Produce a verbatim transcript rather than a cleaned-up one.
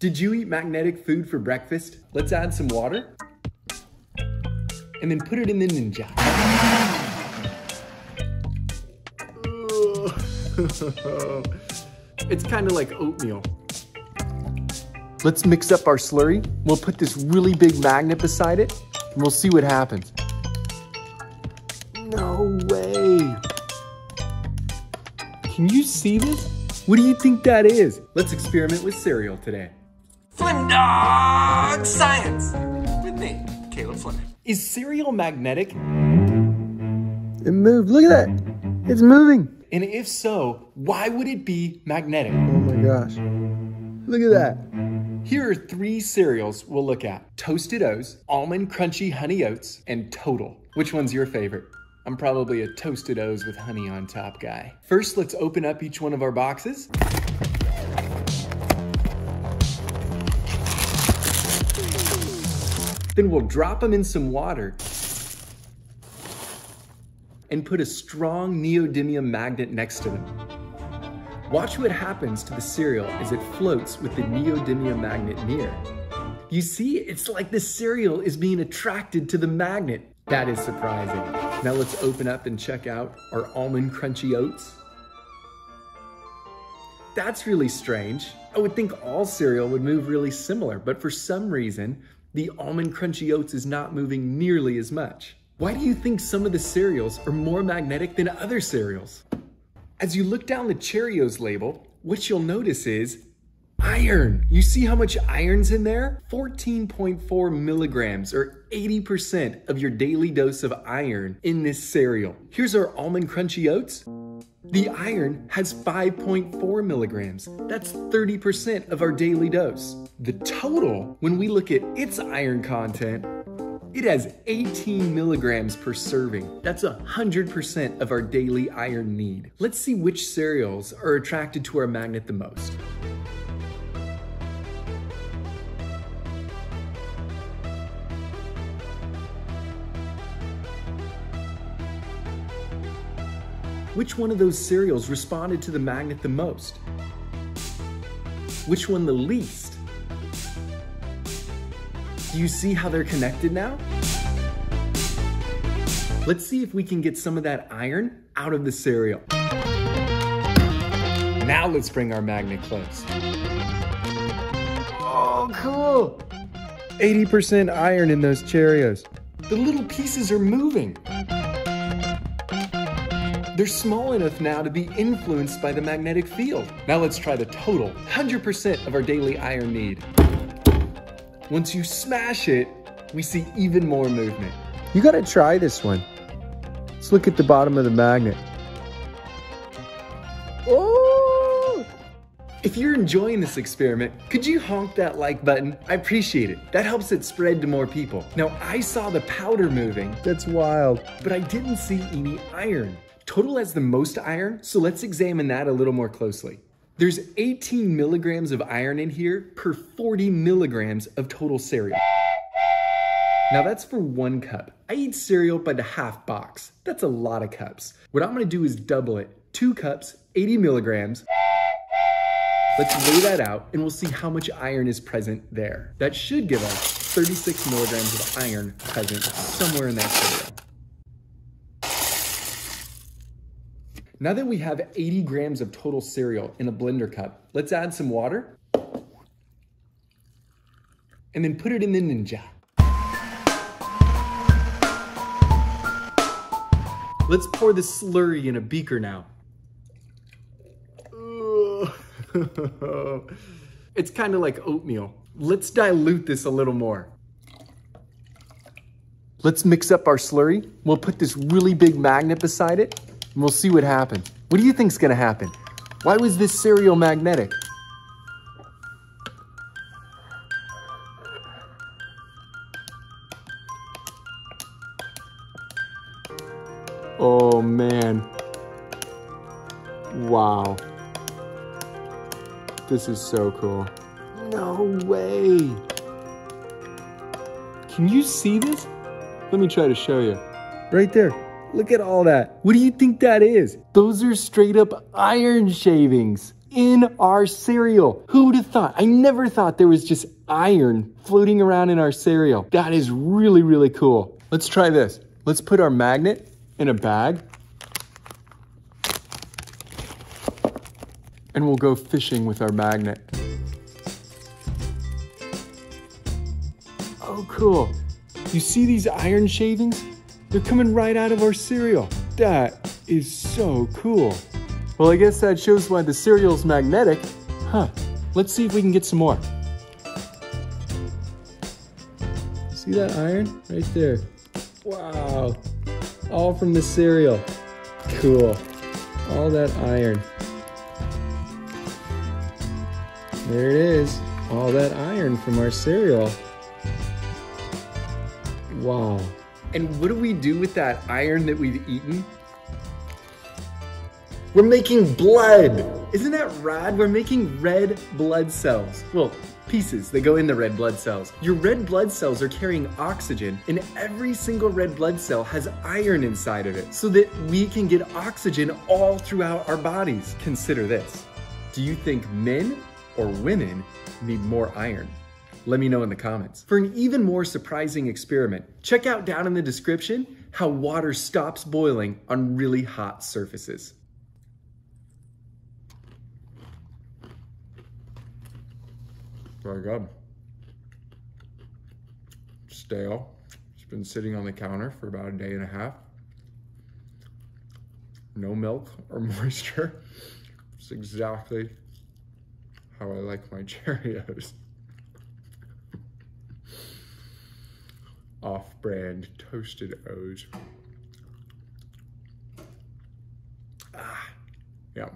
Did you eat magnetic food for breakfast? Let's add some water and then put it in the Ninja. It's kind of like oatmeal. Let's mix up our slurry. We'll put this really big magnet beside it and we'll see what happens. No way. Can you see this? What do you think that is? Let's experiment with cereal today. FlemDog Science with me, Caleb Flynn. Is cereal magnetic? It moved, look at that. It's moving. And if so, why would it be magnetic? Oh my gosh, look at that. Here are three cereals we'll look at. Toasted O's, Almond Crunchy Honey Oats, and Total. Which one's your favorite? I'm probably a Toasted O's with honey on top guy. First, let's open up each one of our boxes. Then we'll drop them in some water and put a strong neodymium magnet next to them. Watch what happens to the cereal as it floats with the neodymium magnet near. You see, it's like the cereal is being attracted to the magnet. That is surprising. Now let's open up and check out our Almond Crunchy Oats. That's really strange. I would think all cereal would move really similar, but for some reason, the Almond Crunchy Oats is not moving nearly as much. Why do you think some of the cereals are more magnetic than other cereals? As you look down the Cheerios label, what you'll notice is iron. You see how much iron's in there? fourteen point four milligrams, or eighty percent of your daily dose of iron in this cereal. Here's our Almond Crunchy Oats. The iron has five point four milligrams. That's thirty percent of our daily dose. The Total, when we look at its iron content, it has eighteen milligrams per serving. That's one hundred percent of our daily iron need. Let's see which cereals are attracted to our magnet the most. Which one of those cereals responded to the magnet the most? Which one the least? Do you see how they're connected now? Let's see if we can get some of that iron out of the cereal. Now let's bring our magnet close. Oh, cool! eighty percent iron in those Cheerios. The little pieces are moving. They're small enough now to be influenced by the magnetic field. Now let's try the Total. one hundred percent of our daily iron need. Once you smash it, we see even more movement. You gotta try this one. Let's look at the bottom of the magnet. Oh! If you're enjoying this experiment, could you honk that like button? I appreciate it. That helps it spread to more people. Now, I saw the powder moving. That's wild. But I didn't see any iron. Total has the most iron, so let's examine that a little more closely. There's eighteen milligrams of iron in here per forty milligrams of total cereal. Now that's for one cup. I eat cereal by the half box. That's a lot of cups. What I'm gonna do is double it. Two cups, eighty milligrams. Let's weigh that out and we'll see how much iron is present there. That should give us thirty-six milligrams of iron present somewhere in that cereal. Now that we have eighty grams of total cereal in a blender cup, let's add some water and then put it in the Ninja. Let's pour the slurry in a beaker now. It's kind of like oatmeal. Let's dilute this a little more. Let's mix up our slurry. We'll put this really big magnet beside it. And we'll see what happens. What do you think's gonna happen? Why was this cereal magnetic? Oh man. Wow. This is so cool. No way. Can you see this? Let me try to show you. Right there. Look at all that. What do you think that is? Those are straight up iron shavings. in our cereal. Who would have thought? I never thought there was just iron floating around in our cereal. That is really, really cool. Let's try this. Let's put our magnet in a bag and we'll go fishing with our magnet. Oh, cool. You see these iron shavings? They're coming right out of our cereal. That is so cool. Well, I guess that shows why the cereal's magnetic. Huh. Let's see if we can get some more. See that iron? Right there. Wow. All from the cereal. Cool. All that iron. There it is. All that iron from our cereal. Wow. And what do we do with that iron that we've eaten? We're making blood. Isn't that rad? We're making red blood cells. Well, pieces that go in the red blood cells. Your red blood cells are carrying oxygen, and every single red blood cell has iron inside of it so that we can get oxygen all throughout our bodies. Consider this. Do you think men or women need more iron? Let me know in the comments. For an even more surprising experiment, check out down in the description how water stops boiling on really hot surfaces. Very good. Stale. It's been sitting on the counter for about a day and a half. No milk or moisture. It's exactly how I like my Cheerios. Off-brand Toasted O's. Ah, yeah,